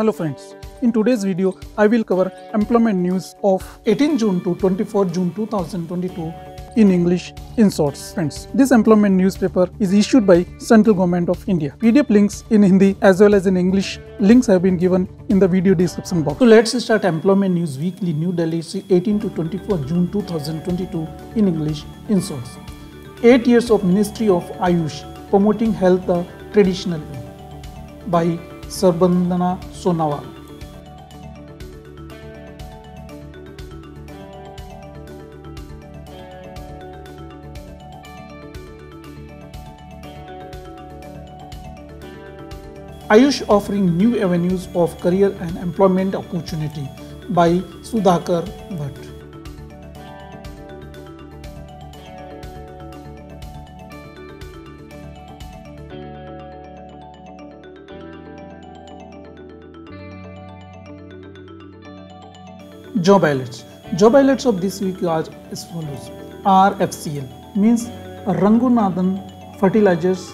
Hello friends, in today's video I will cover employment news of 18 June to 24 June 2022 in English in shorts. Friends, this employment newspaper is issued by Central Government of India. PDF links in Hindi as well as in English links have been given in the video description box. So let's start employment news weekly New Delhi 18 to 24 June 2022 in English in shorts. 8 years of Ministry of Ayush promoting health the traditional way by Sarbandhana Sonava. Ayush offering new avenues of career and employment opportunity by Sudhakar Bhatt. Job highlights. Job highlights of this week are as follows. RFCL means Rangunadan fertilizers.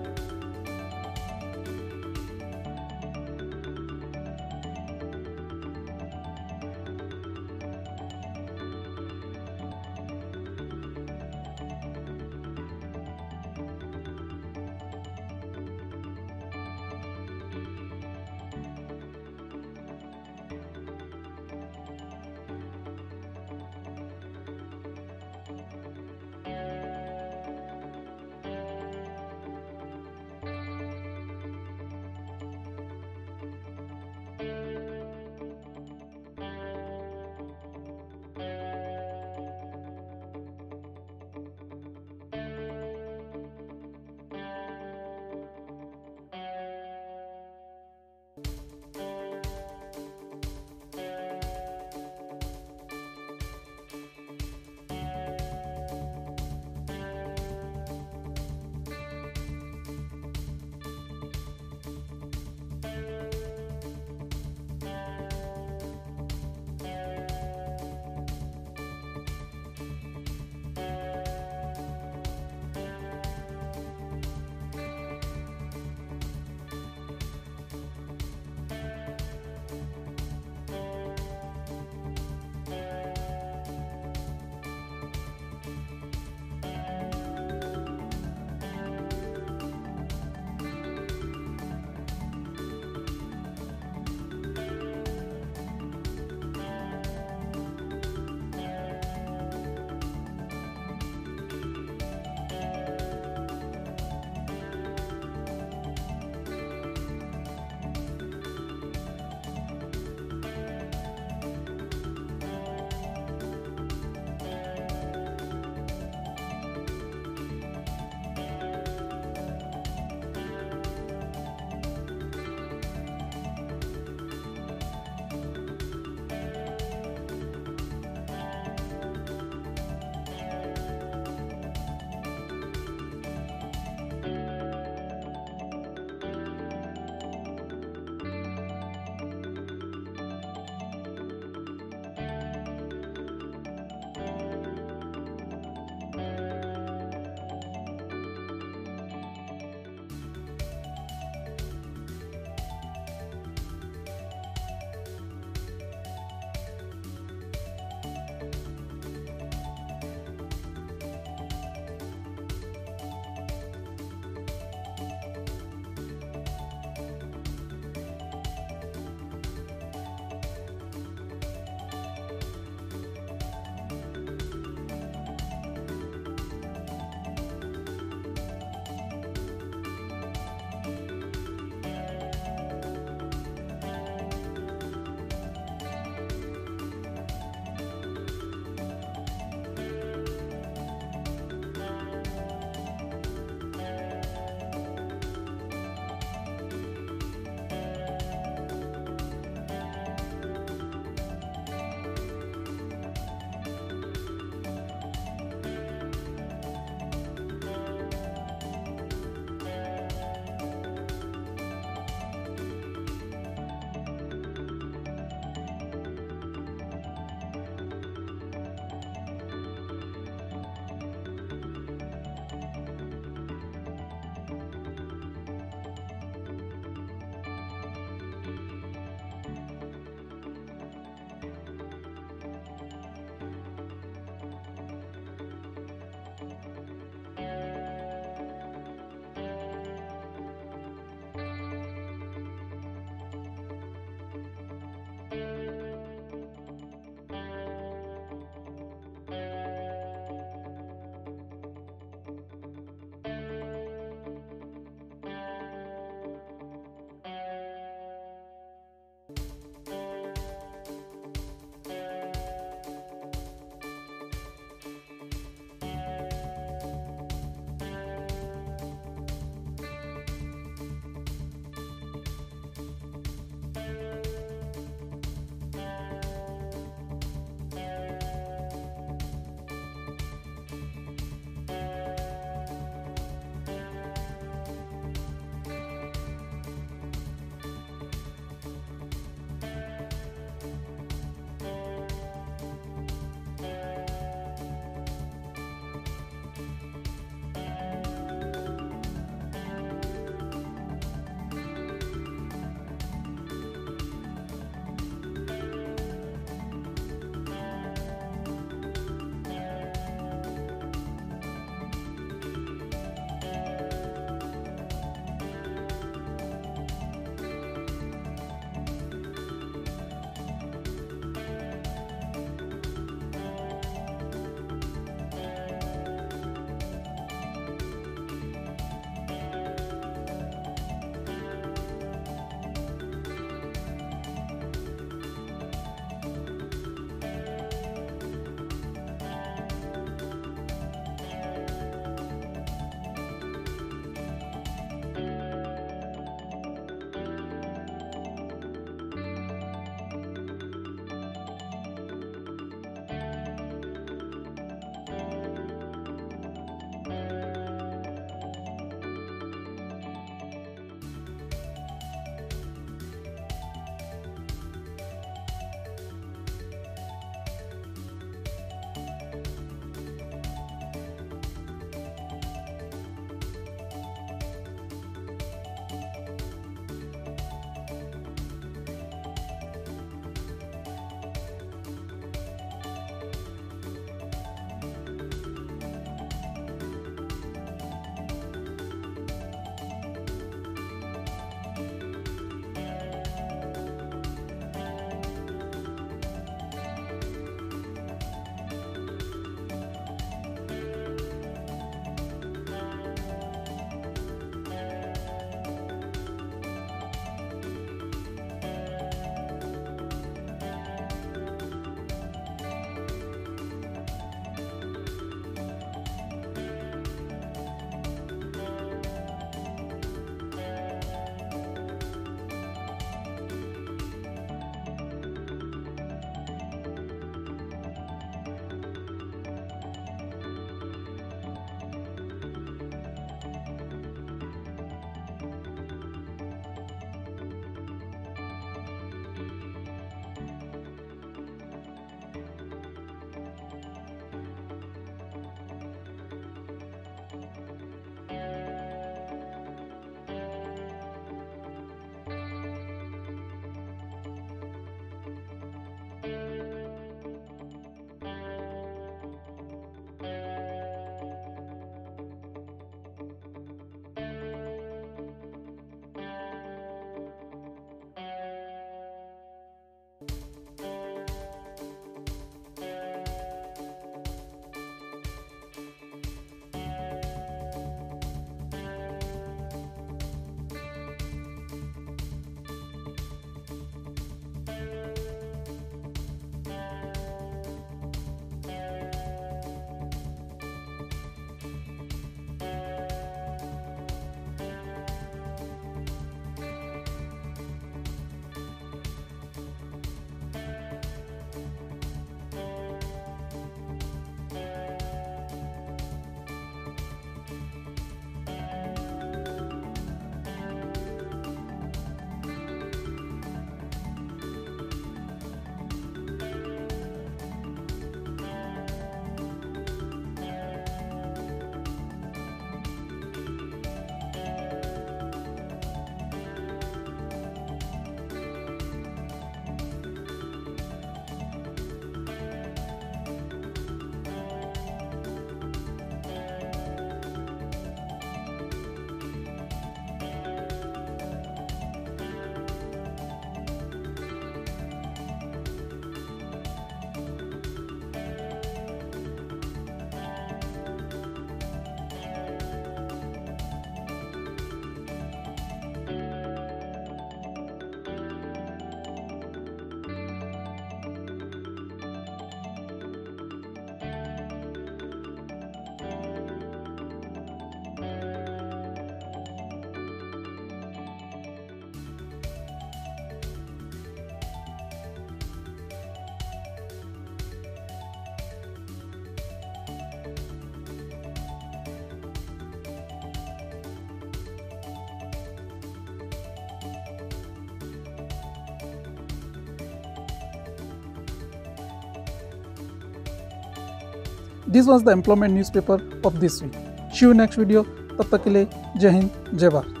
This was the Employment newspaper of this week. See you next video. Tab tak ke liye, Jai Hind, Jai Bharat.